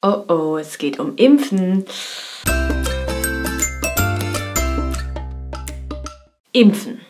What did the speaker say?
Oh oh, es geht um Impfen. Impfen.